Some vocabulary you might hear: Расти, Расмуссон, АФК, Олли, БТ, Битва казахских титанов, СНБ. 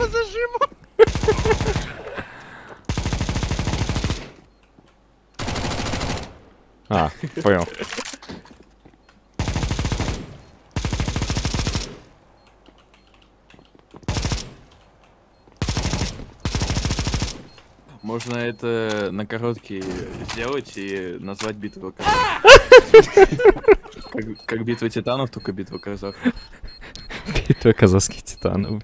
по зажиму. А, понял. Можно это на короткий сделать и назвать битву казахов. Как битва титанов, только битва казахов. Битва казахских титанов.